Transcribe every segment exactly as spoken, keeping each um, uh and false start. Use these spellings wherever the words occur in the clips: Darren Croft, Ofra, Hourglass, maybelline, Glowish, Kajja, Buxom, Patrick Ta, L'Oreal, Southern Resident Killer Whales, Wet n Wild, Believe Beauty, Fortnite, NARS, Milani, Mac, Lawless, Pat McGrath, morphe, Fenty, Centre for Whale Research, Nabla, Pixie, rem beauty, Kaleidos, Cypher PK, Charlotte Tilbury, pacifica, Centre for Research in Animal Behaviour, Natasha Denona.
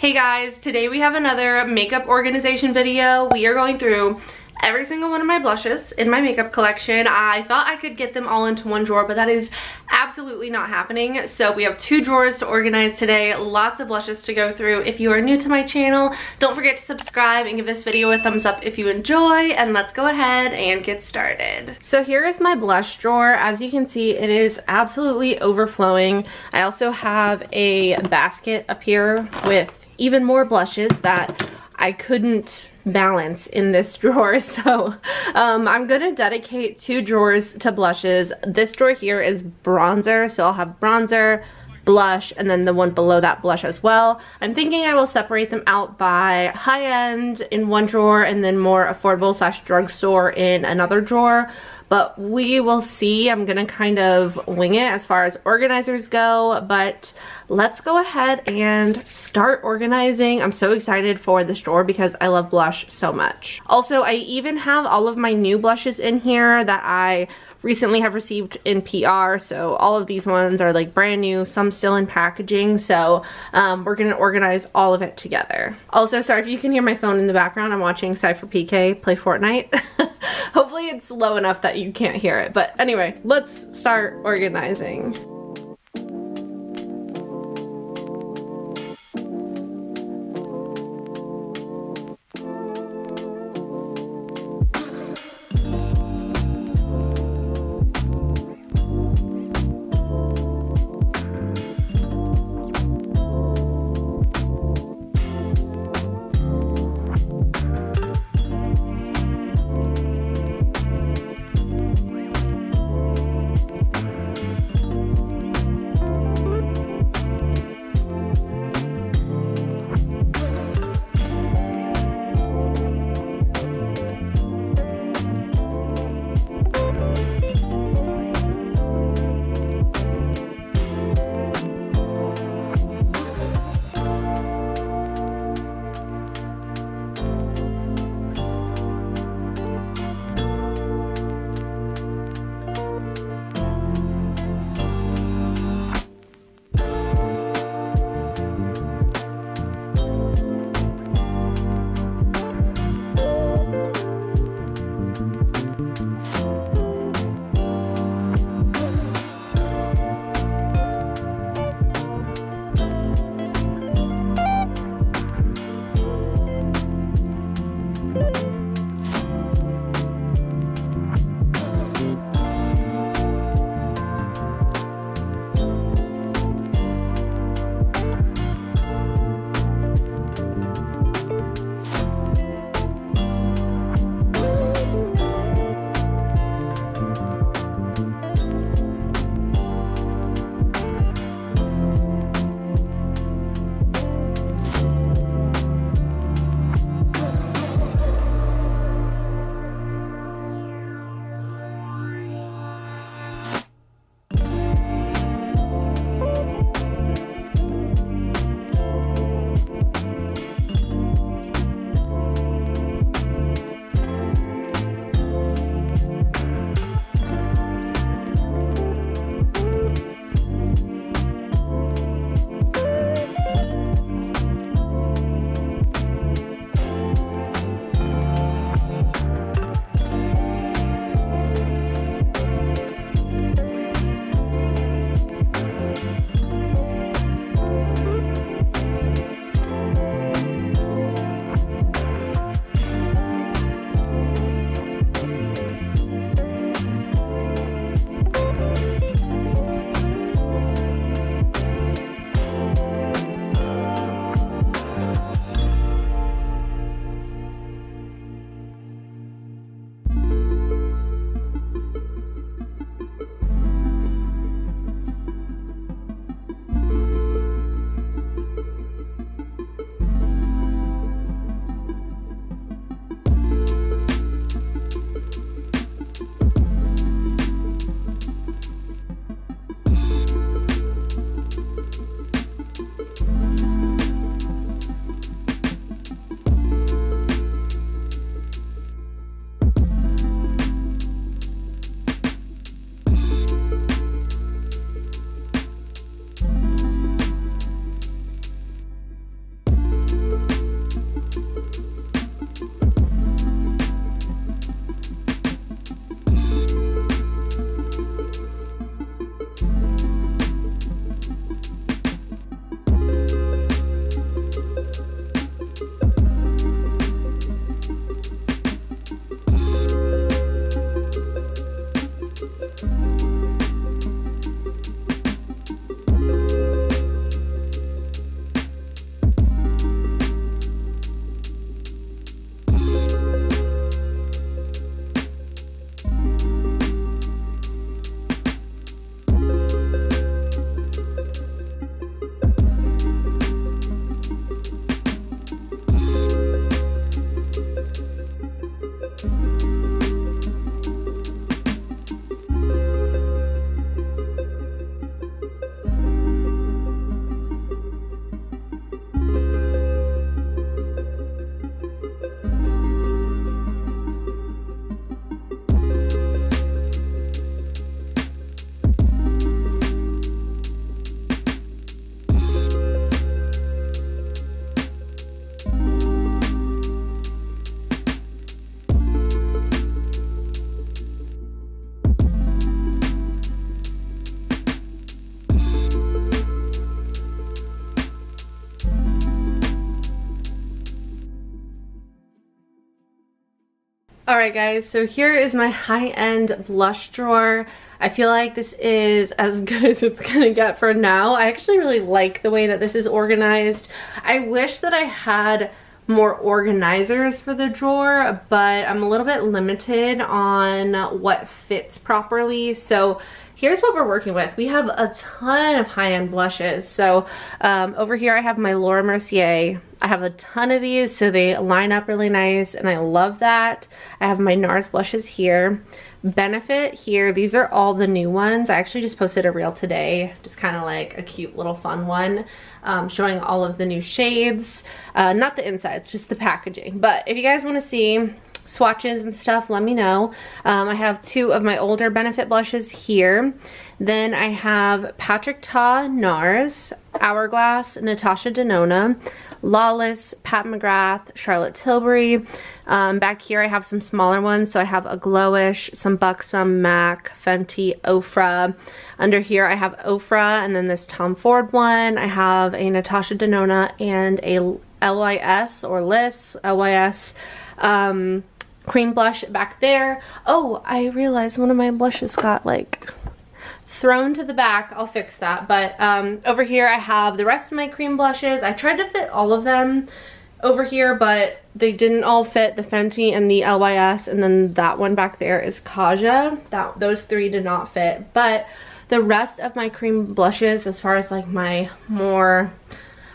Hey guys, today we have another makeup organization video. We are going through every single one of my blushes in my makeup collection. I thought I could get them all into one drawer, but that is absolutely not happening. So we have two drawers to organize today, lots of blushes to go through. If you are new to my channel, don't forget to subscribe and give this video a thumbs up if you enjoy, and let's go ahead and get started. So here is my blush drawer. As you can see, it is absolutely overflowing. I also have a basket up here with even more blushes that I couldn't balance in this drawer, so um, I'm gonna dedicate two drawers to blushes. This drawer here is bronzer, so I'll have bronzer, blush, and then the one below that blush as well. I'm thinking I will separate them out by high-end in one drawer and then more affordable slash drugstore in another drawer, but we will see. I'm gonna kind of wing it as far as organizers go, but let's go ahead and start organizing. I'm so excited for this drawer because I love blush so much. Also, I even have all of my new blushes in here that I recently have received in P R, so all of these ones are like brand new, some still in packaging, so um, we're gonna organize all of it together. Also, sorry if you can hear my phone in the background, I'm watching Cypher P K play Fortnite. Hopefully it's low enough that you can't hear it, but anyway, let's start organizing. Alright guys, so here is my high-end blush drawer. I feel like this is as good as it's gonna get for now. I actually really like the way that this is organized. I wish that I had more organizers for the drawer, but I'm a little bit limited on what fits properly. So here's what we're working with. We have a ton of high-end blushes. So um, over here I have my Laura Mercier. I have a ton of these, so they line up really nice, and I love that. I have my NARS blushes here. Benefit here. These are all the new ones. I actually just posted a reel today, just kind of like a cute little fun one, um, showing all of the new shades. Uh, not the insides, just the packaging. But if you guys want to see swatches and stuff, let me know. Um, I have two of my older Benefit blushes here. Then I have Patrick Ta NARS, Hourglass, Natasha Denona, Lawless, Pat McGrath, Charlotte Tilbury. Um, back here I have some smaller ones, so I have a Glowish, some Buxom, Mac, Fenty, Ofra. Under here I have Ofra, and then this Tom Ford one. I have a Natasha Denona and a Lys or Lys, Lys um, cream blush back there. Oh, I realized one of my blushes got like thrown to the back. I'll fix that. But um, over here I have the rest of my cream blushes. I tried to fit all of them over here, but they didn't all fit. The Fenty and the Lys, and then that one back there is Kajja. That, those three did not fit. But the rest of my cream blushes, as far as like my more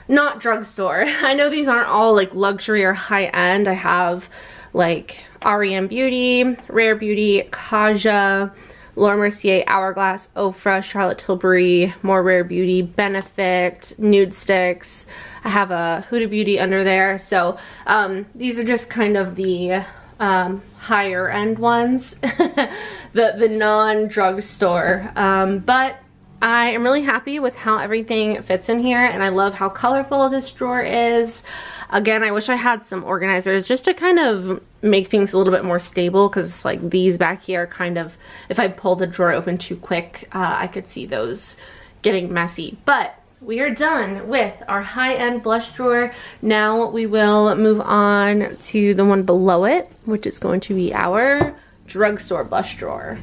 not drugstore, I know these aren't all like luxury or high end. I have like Rem Beauty, Rare Beauty, Kajja, Laura Mercier, Hourglass, Ofra, Charlotte Tilbury, more Rare Beauty, Benefit, Nudestix. I have a Huda Beauty under there. So um, these are just kind of the um, higher end ones, the, the non-drugstore. Um, but I am really happy with how everything fits in here, and I love how colorful this drawer is. Again, I wish I had some organizers just to kind of make things a little bit more stable, because like these back here kind of, if I pull the drawer open too quick, uh, I could see those getting messy. But we are done with our high-end blush drawer. Now we will move on to the one below it, which is going to be our drugstore blush drawer.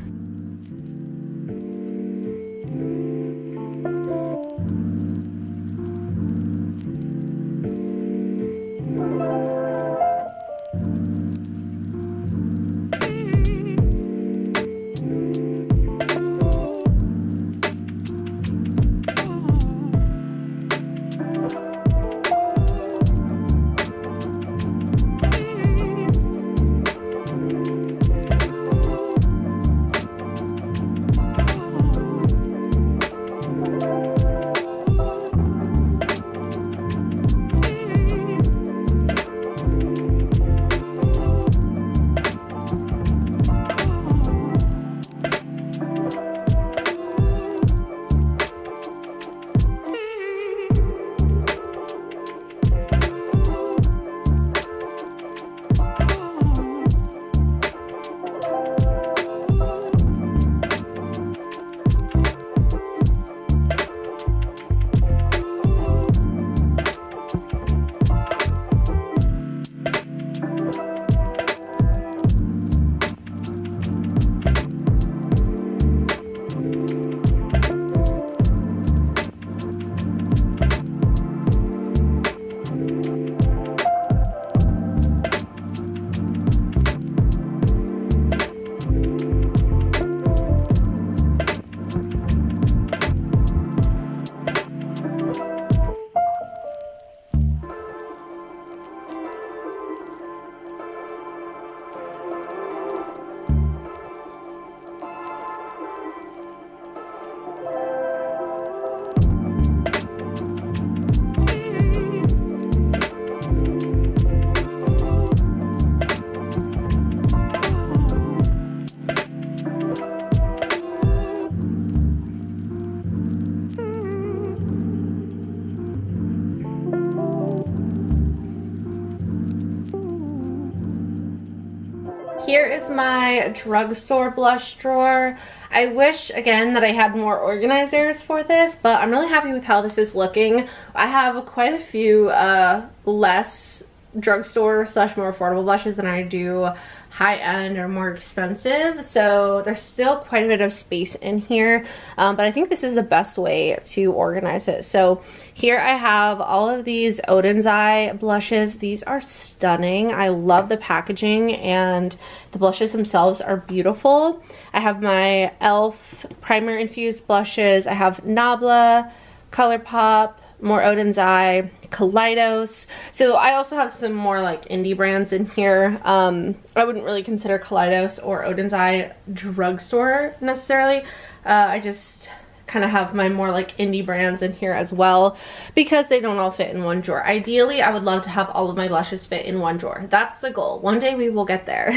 Here is my drugstore blush drawer. I wish, again, that I had more organizers for this, but I'm really happy with how this is looking. I have quite a few uh, less drugstore slash more affordable blushes than I do high-end or more expensive, so there's still quite a bit of space in here, um, but I think this is the best way to organize it. So here I have all of these Odin's Eye blushes. These are stunning. I love the packaging and the blushes themselves are beautiful. I have my e l f primer infused blushes. I have Nabla, Colourpop, more Odin's Eye, Kaleidos. So I also have some more like indie brands in here. Um, I wouldn't really consider Kaleidos or Odin's Eye drugstore necessarily. Uh, I just kind of have my more like indie brands in here as well because they don't all fit in one drawer. Ideally, I would love to have all of my blushes fit in one drawer. That's the goal. One day we will get there.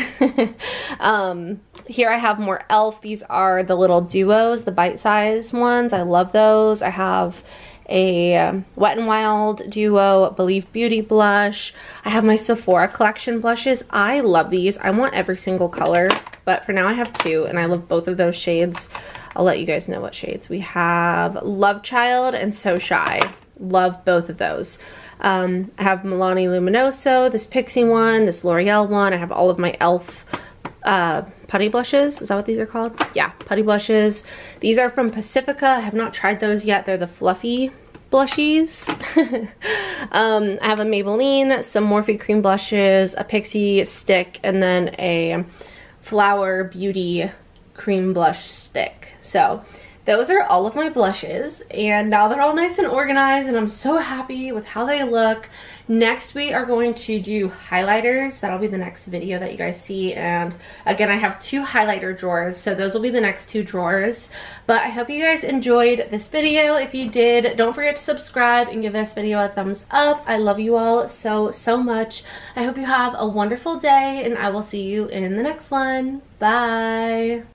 um, here I have more e l f. These are the little duos, the bite-sized ones. I love those. I have a um, Wet n Wild duo, Believe Beauty blush. I have my Sephora collection blushes. I love these. I want every single color, but for now I have two and I love both of those shades. I'll let you guys know what shades we have. Love Child and So Shy. Love both of those. Um, I have Milani Luminoso, this Pixie one, this L'Oreal one. I have all of my e l f uh, putty blushes. Is that what these are called? Yeah, putty blushes. These are from Pacifica. I have not tried those yet. They're the fluffy blushies. um, I have a Maybelline, some Morphe cream blushes, a Pixie stick, and then a Flower Beauty cream blush stick. So those are all of my blushes, and now they're all nice and organized and I'm so happy with how they look. Next we are going to do highlighters. That'll be the next video that you guys see, and again I have two highlighter drawers, so those will be the next two drawers. But I hope you guys enjoyed this video. If you did, don't forget to subscribe and give this video a thumbs up. I love you all so so much. I hope you have a wonderful day and I will see you in the next one. Bye!